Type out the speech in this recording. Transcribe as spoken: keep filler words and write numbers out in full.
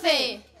fe.